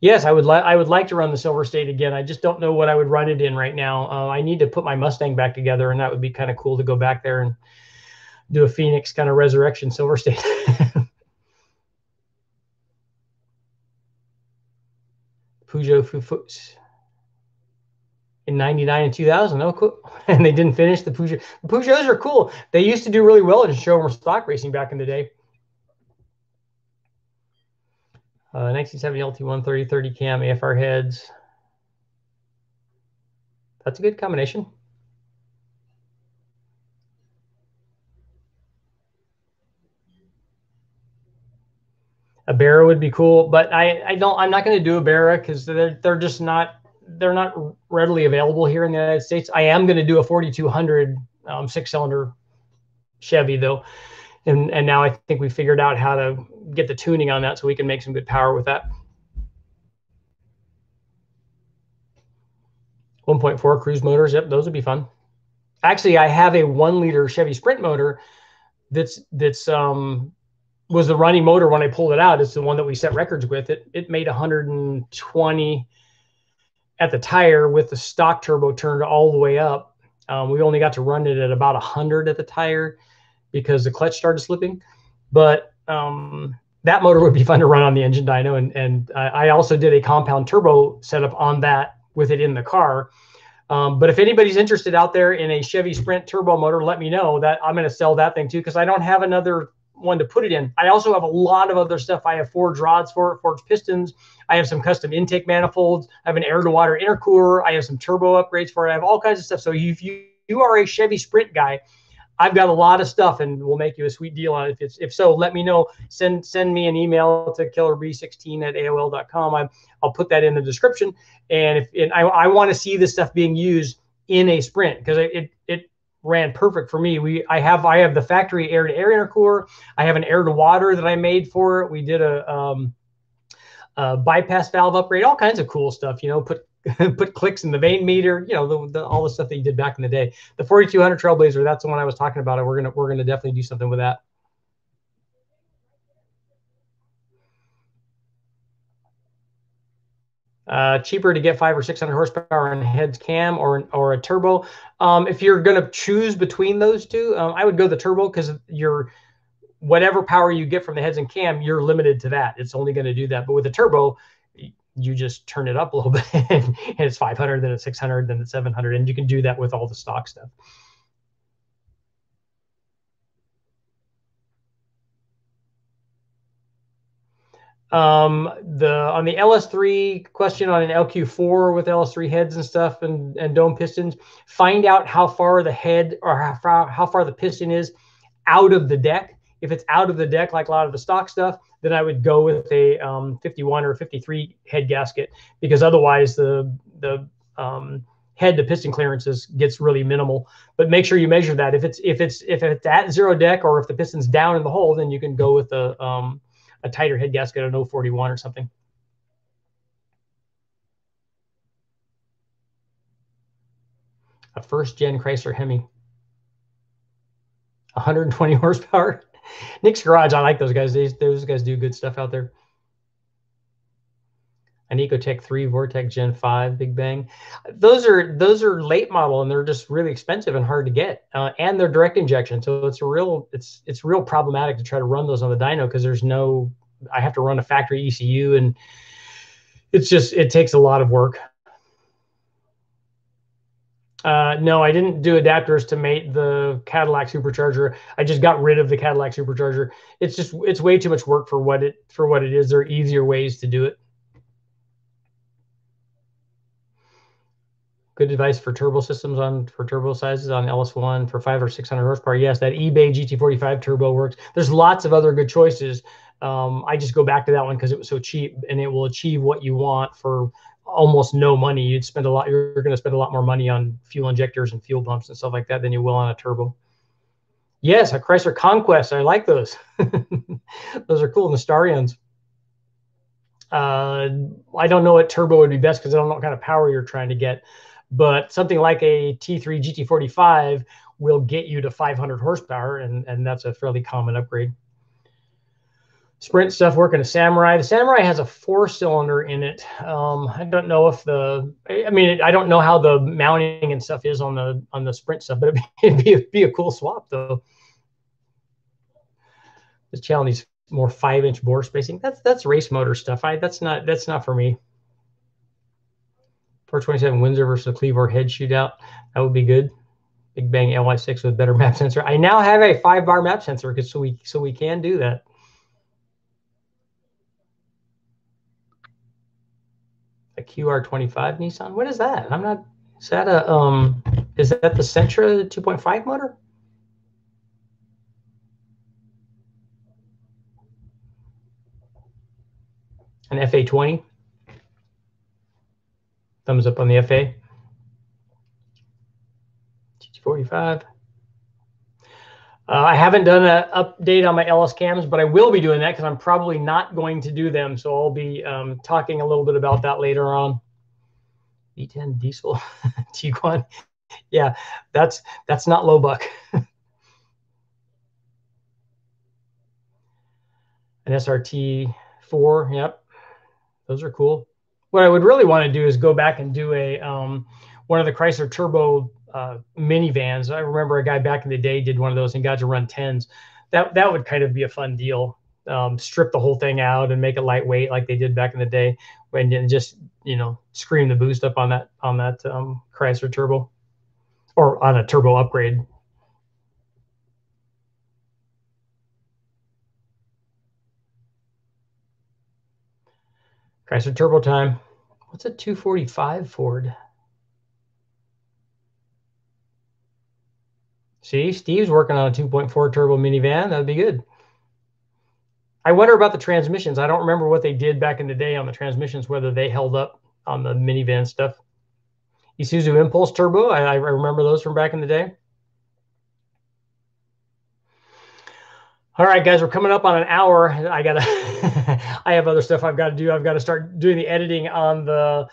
Yes, I would like to run the Silver State again. I just don't know what I would run it in right now. I need to put my Mustang back together, and that would be kind of cool to go back there and do a Phoenix kind of resurrection Silver State. Peugeot Fufus in 99 and 2000. Oh, cool. And they didn't finish the Peugeot. The Peugeots are cool. They used to do really well in showroom stock racing back in the day. 1970 LT1 30 cam AFR heads. That's a good combination. A Barra would be cool, but I'm not going to do a Barra because they're just not, they're not readily available here in the United States. I am going to do a 4200 6-cylinder Chevy though, and now I think we figured out how to get the tuning on that so we can make some good power with that. 1.4 cruise motors, yep, those would be fun. Actually, I have a 1-liter Chevy Sprint motor that's was the running motor when I pulled it out. It's the one that we set records with. It made 120 at the tire with the stock turbo turned all the way up. We only got to run it at about 100 at the tire because the clutch started slipping. But that motor would be fun to run on the engine dyno. And I also did a compound turbo setup on that with it in the car. But if anybody's interested out there in a Chevy Sprint turbo motor, let me know. That I'm going to sell that thing too because I don't have another one to put it in. I also have a lot of other stuff. I have forged rods for it, forged pistons. I have some custom intake manifolds. I have an air-to-water intercooler. I have some turbo upgrades for it. I have all kinds of stuff. So if you are a Chevy Sprint guy, I've got a lot of stuff and we'll make you a sweet deal on it. If so, let me know. Send me an email to killerb16@aol.com. I'll put that in the description. And I want to see this stuff being used in a Sprint because it ran perfect for me. I have the factory air-to-air intercooler. I have an air-to-water that I made for it. We did a bypass valve upgrade, all kinds of cool stuff, you know, put clicks in the vane meter, you know, all the stuff that you did back in the day. The 4200 Trailblazer, that's the one I was talking about. We're gonna definitely do something with that. Cheaper to get 500 or 600 horsepower on heads cam or a turbo. If you're going to choose between those two, I would go the turbo because whatever power you get from the heads and cam, you're limited to that. It's only going to do that. But with a turbo, you just turn it up a little bit and it's 500, then it's 600, then it's 700. And you can do that with all the stock stuff. On the LS3 question on an LQ4 with LS3 heads and stuff and dome pistons, find out how far the head or how far the piston is out of the deck. If it's out of the deck, like a lot of the stock stuff, then I would go with a 51 or 53 head gasket because otherwise the head to piston clearances gets really minimal. But make sure you measure that. If it's at zero deck or if the piston's down in the hole, then you can go with a tighter head gasket, an O41 or something. A first-gen Chrysler Hemi. 120 horsepower. Nick's Garage, I like those guys. Those guys do good stuff out there. An Ecotec 3 Vortec Gen 5 Big Bang. Those are late model and they're just really expensive and hard to get. And they're direct injection, so it's real problematic to try to run those on the dyno because I have to run a factory ECU and it takes a lot of work. No, I didn't do adapters to mate the Cadillac supercharger. I just got rid of the Cadillac supercharger. It's way too much work for what it is. There are easier ways to do it. Good advice for turbo systems for turbo sizes on LS1 for 500 or 600 horsepower. Yes, that eBay GT45 turbo works. There's lots of other good choices. I just go back to that one because it was so cheap and it will achieve what you want for almost no money. You're going to spend a lot more money on fuel injectors and fuel pumps and stuff like that than you will on a turbo. Yes, a Chrysler Conquest. I like those. Those are cool. And the Starions. I don't know what turbo would be best because I don't know what kind of power you're trying to get. But something like a T3 GT45 will get you to 500 horsepower, and that's a fairly common upgrade. Sprint stuff working a Samurai. The Samurai has a 4-cylinder in it. I don't know if I don't know how the mounting and stuff is on the Sprint stuff, but it'd be a cool swap though. this channel needs more 5-inch bore spacing. That's race motor stuff. That's not for me. Part 27 Windsor versus the Cleveland head shootout. That would be good. Big Bang LY6 with better map sensor. I now have a 5-bar map sensor, because so we can do that. A QR25 Nissan. What is that? I'm not. Is that a Is that the Sentra 2.5 motor? An FA20. Thumbs up on the FA. GT45. I haven't done an update on my LS cams, but I will be doing that because I'm probably not going to do them. So I'll be talking a little bit about that later on. V10 diesel Tiguan. Yeah, that's not low buck. An SRT4. Yep, those are cool. What I would really want to do is go back and do a one of the Chrysler Turbo minivans. I remember a guy back in the day did one of those and got to run 10s. That would kind of be a fun deal. Strip the whole thing out and make it lightweight like they did back in the day, and just, you know, scream the boost up on that Chrysler Turbo, or on a turbo upgrade. Chrysler Turbo time. What's a 245 Ford? See, Steve's working on a 2.4 turbo minivan. That'd be good. I wonder about the transmissions. I don't remember what they did back in the day on the transmissions, whether they held up on the minivan stuff. Isuzu Impulse Turbo. I remember those from back in the day. All right, guys, we're coming up on an hour. I have other stuff I've got to do. I've got to start doing the editing on the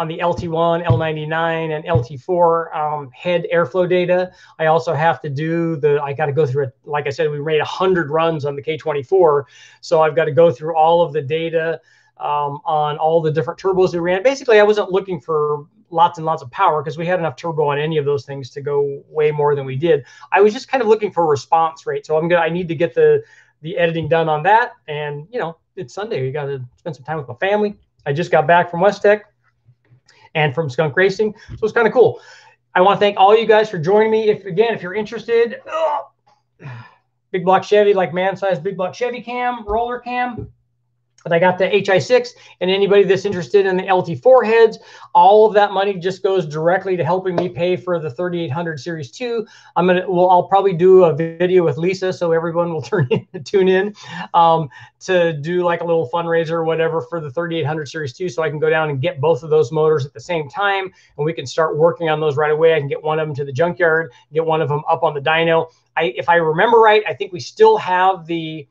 LT1, L99, and LT4 head airflow data. I also have to do I got to go through it. Like I said, we made 100 runs on the K24. So I've got to go through all of the data on all the different turbos we ran. Basically, I wasn't looking for lots and lots of power because we had enough turbo on any of those things to go way more than we did. I was just kind of looking for a response rate. So I need to get the editing done on that. And, you know, it's Sunday. You got to spend some time with my family. I just got back from West Tech and from Skunk Racing. So it's kind of cool. I want to thank all you guys for joining me. If you're interested, big block Chevy, like man-sized big block Chevy cam, roller cam. But I got the HI6, and anybody that's interested in the LT4 heads, all of that money just goes directly to helping me pay for the 3800 Series 2. I'll probably do a video with Lisa, so everyone will tune in to do like a little fundraiser or whatever for the 3800 Series 2, so I can go down and get both of those motors at the same time, and we can start working on those right away. I can get one of them to the junkyard, get one of them up on the dyno. If I remember right, I think we still have the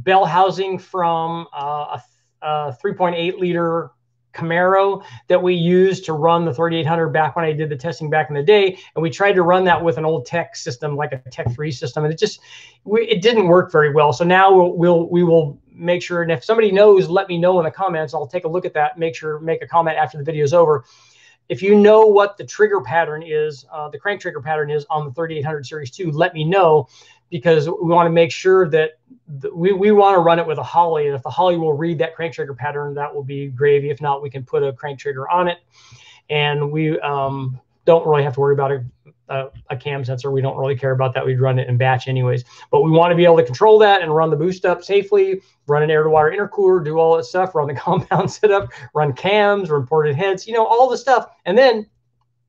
bell housing from a 3.8 liter Camaro that we used to run the 3800 back when I did the testing back in the day. And we tried to run that with an old Tech system, like a Tech 3 system. And it didn't work very well. So now we will make sure. And if somebody knows, let me know in the comments. I'll take a look at that. Make a comment after the video is over. If you know what the trigger pattern is, the crank trigger pattern is on the 3800 Series 2, let me know, because we want to make sure that we want to run it with a Holley. And if the Holley will read that crank trigger pattern, that will be gravy. If not, we can put a crank trigger on it. And we don't really have to worry about a cam sensor. We don't really care about that. We'd run it in batch anyways. But we want to be able to control that and run the boost up safely, run an air-to-water intercooler, do all that stuff, run the compound setup, run cams, run ported heads, you know, all the stuff. And then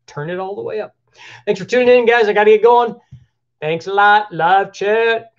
turn it all the way up. Thanks for tuning in, guys. I got to get going. Thanks a lot. Live chat.